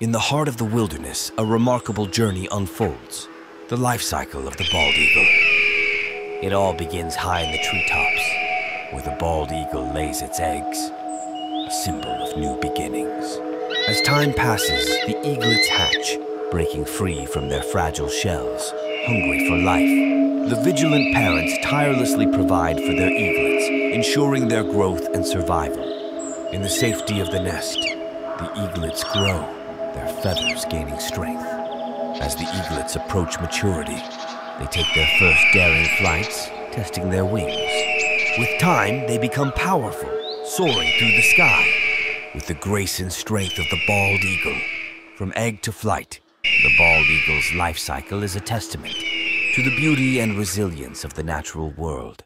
In the heart of the wilderness, a remarkable journey unfolds. The life cycle of the bald eagle. It all begins high in the treetops, where the bald eagle lays its eggs, a symbol of new beginnings. As time passes, the eaglets hatch, breaking free from their fragile shells, hungry for life. The vigilant parents tirelessly provide for their eaglets, ensuring their growth and survival. In the safety of the nest, the eaglets grow, their feathers gaining strength. As the eaglets approach maturity, they take their first daring flights, testing their wings. With time, they become powerful, soaring through the sky. With the grace and strength of the bald eagle, from egg to flight, the bald eagle's life cycle is a testament to the beauty and resilience of the natural world.